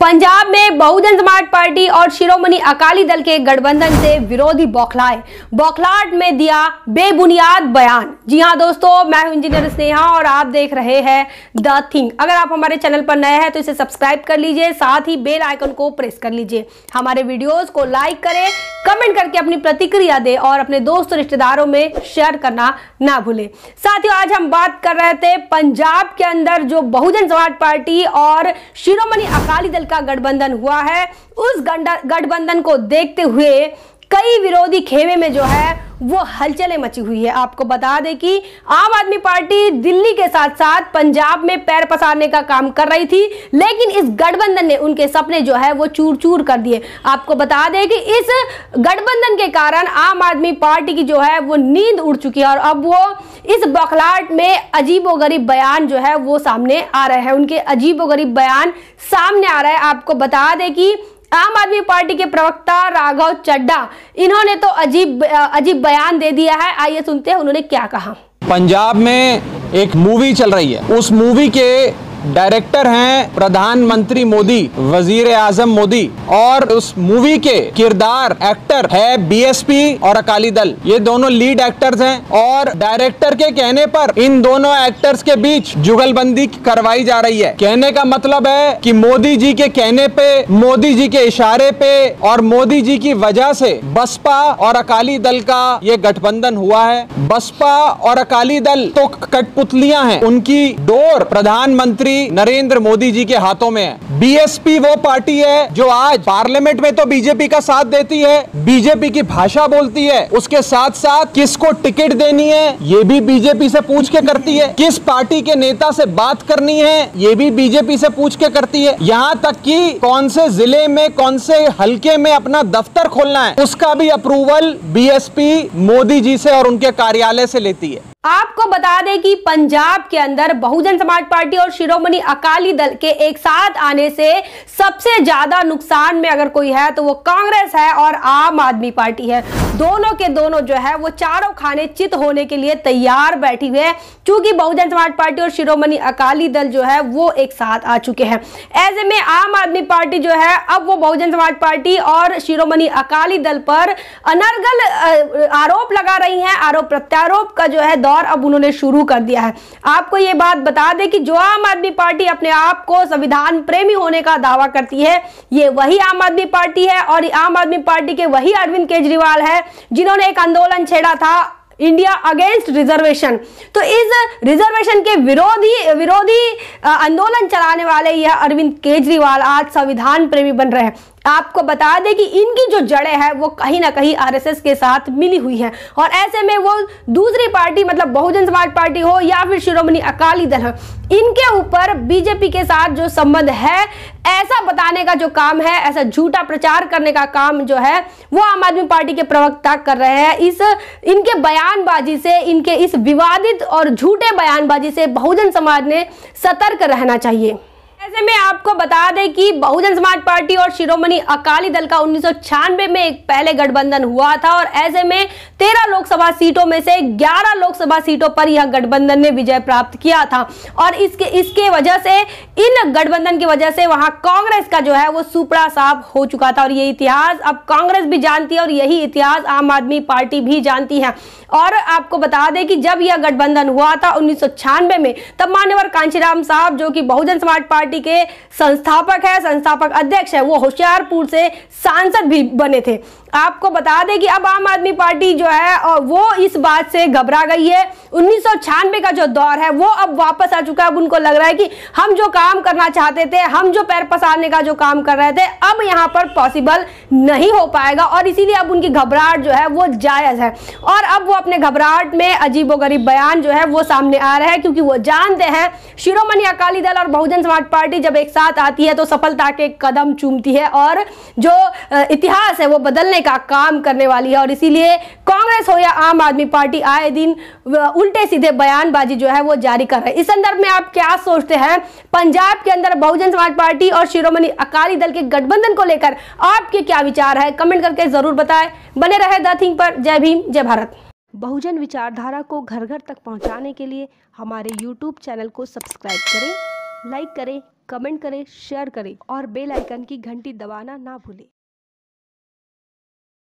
पंजाब में बहुजन समाज पार्टी और शिरोमणि अकाली दल के गठबंधन से विरोधी बौखलाए, बौखलाहट में दिया बेबुनियाद बयान। जी हाँ दोस्तों, मैं हूं इंजीनियर स्नेहा और आप देख रहे हैं द थिंग। अगर आप हमारे चैनल पर नए हैं तो इसे सब्सक्राइब कर लीजिए, साथ ही बेल आइकन को प्रेस कर लीजिए। हमारे वीडियोस को लाइक करें, कमेंट करके अपनी प्रतिक्रिया दें और अपने दोस्त रिश्तेदारों में शेयर करना ना भूलें। साथियों, आज हम बात कर रहे थे पंजाब के अंदर जो बहुजन समाज पार्टी और शिरोमणि अकाली दल का गठबंधन हुआ है, उस गठबंधन को देखते हुए कई विरोधी खेमे में जो है वो हलचलें मची हुई है। आपको बता दें कि आम आदमी पार्टी दिल्ली के साथ साथ पंजाब में पैर पसारने का काम कर रही थी, लेकिन इस गठबंधन ने उनके सपने जो है वो चूर चूर कर दिए। आपको बता दें कि इस गठबंधन के कारण आम आदमी पार्टी की जो है वो नींद उड़ चुकी है और अब वो इस बौखलाहट में अजीबोगरीब बयान जो है वो सामने आ रहे हैं, उनके अजीबोगरीब बयान सामने आ रहे हैं। आपको बता दें कि आम आदमी पार्टी के प्रवक्ता राघव चड्डा, इन्होंने तो अजीब बयान दे दिया है। आइए सुनते हैं उन्होंने क्या कहा। पंजाब में एक मूवी चल रही है, उस मूवी के डायरेक्टर हैं प्रधानमंत्री मोदी, वजीर आजम मोदी, और उस मूवी के किरदार एक्टर है बीएसपी और अकाली दल। ये दोनों लीड एक्टर्स हैं और डायरेक्टर के कहने पर इन दोनों एक्टर्स के बीच जुगलबंदी करवाई जा रही है। कहने का मतलब है कि मोदी जी के कहने पे, मोदी जी के इशारे पे और मोदी जी की वजह से बसपा और अकाली दल का ये गठबंधन हुआ है। बसपा और अकाली दल तो कठपुतलियां हैं, उनकी डोर प्रधानमंत्री नरेंद्र मोदी जी के हाथों में है। बीएसपी वो पार्टी है जो आज पार्लियामेंट में तो बीजेपी का साथ देती है, बीजेपी की भाषा बोलती है, उसके साथ साथ किसको टिकट देनी है ये भी बीजेपी से पूछ के करती है, किस पार्टी के नेता से बात करनी है ये भी बीजेपी से पूछ के करती है, यहाँ तक कि कौन से जिले में, कौन से हलके में अपना दफ्तर खोलना है उसका भी अप्रूवल बीएसपी मोदी जी से और उनके कार्यालय से लेती है। आपको बता दें कि पंजाब के अंदर बहुजन समाज पार्टी और शिरोमणि अकाली दल के एक साथ आने से सबसे ज्यादा नुकसान में अगर कोई है तो वो कांग्रेस है और आम आदमी पार्टी है। दोनों के दोनों जो है वो चारों खाने चित होने के लिए तैयार बैठी हुए हैं, क्योंकि बहुजन समाज पार्टी और शिरोमणि अकाली दल जो है वो एक साथ आ चुके हैं। ऐसे में आम आदमी पार्टी जो है अब वो बहुजन समाज पार्टी और शिरोमणि अकाली दल पर अनर्गल आरोप लगा रही है। आरोप प्रत्यारोप का जो है और अब उन्होंने शुरू कर दिया है। आपको ये बात बता दें कि जो आम आदमी पार्टी अपने आप को संविधान प्रेमी होने का दावा करती है, ये वही आम आदमी पार्टी है और आम आदमी पार्टी के वही अरविंद केजरीवाल है जिन्होंने एक आंदोलन छेड़ा था इंडिया अगेंस्ट रिजर्वेशन। तो इस रिजर्वेशन के विरोधी आंदोलन चलाने वाले यह अरविंद केजरीवाल आज संविधान प्रेमी बन रहे हैं। आपको बता दें कि इनकी जो जड़ें हैं वो कहीं ना कहीं आरएसएस के साथ मिली हुई हैं और ऐसे में वो दूसरी पार्टी, मतलब बहुजन समाज पार्टी हो या फिर शिरोमणि अकाली दल हो, इनके ऊपर बीजेपी के साथ जो संबंध है ऐसा बताने का जो काम है, ऐसा झूठा प्रचार करने का काम जो है वो आम आदमी पार्टी के प्रवक्ता कर रहे हैं। इनके बयानबाजी से, इनके इस विवादित और झूठे बयानबाजी से बहुजन समाज ने सतर्क रहना चाहिए। ऐसे में आपको बता दें कि बहुजन समाज पार्टी और शिरोमणि अकाली दल का 1996 में एक पहले गठबंधन हुआ था और ऐसे में 13 लोकसभा सीटों में से 11 लोकसभा सीटों पर यह गठबंधन ने विजय प्राप्त किया था और इसके वजह से, इन गठबंधन की वजह से वहां कांग्रेस का जो है वो सुपड़ा साफ हो चुका था और ये इतिहास अब कांग्रेस भी जानती है और यही इतिहास आम आदमी पार्टी भी जानती है। और आपको बता दें कि जब यह गठबंधन हुआ था 1996 में, तब मान्यवर कांचीराम साहब जो कि बहुजन समाज पार्टी के संस्थापक अध्यक्ष है, वो होशियारपुर से सांसद भी बने थे। आपको बता दें कि अब आम आदमी पार्टी जो है वो इस बात से घबरा गई है। 1996 का जो दौर है वो अब वापस आ चुका है। अब उनको लग रहा है कि हम जो काम करना चाहते थे, हम जो पैर पसारने का जो काम कर रहे थे, अब यहाँ पर पॉसिबल नहीं हो पाएगा और इसीलिए अब उनकी घबराहट जो है वो जायज़ है और अब वो अपने घबराहट में अजीबोगरीब बयान जो है वो सामने आ रहा है, क्योंकि वो जानते हैं शिरोमणि अकाली दल और बहुजन समाज पार्टी जब एक साथ आती है तो सफलता के कदम चूमती है और जो इतिहास है वो बदलने का काम करने वाली है और इसीलिए कांग्रेस हो या आम आदमी पार्टी आए दिन उल्टे सीधे बयानबाजी जो है वो जारी कर रहे हैं। इस संदर्भ में आप क्या सोचते हैं? पंजाब के अंदर बहुजन समाज पार्टी और शिरोमणि अकाली दल के गठबंधन को लेकर आपके क्या विचार है? कमेंट करके जरूर बताएं। बने रहे द थिंग पर। जय भीम, जय भारत। बहुजन विचारधारा को घर घर तक पहुँचाने के लिए हमारे यूट्यूब चैनल को सब्सक्राइब करें, लाइक करें, कमेंट करें, शेयर करें और बेल आइकन की घंटी दबाना ना भूलें।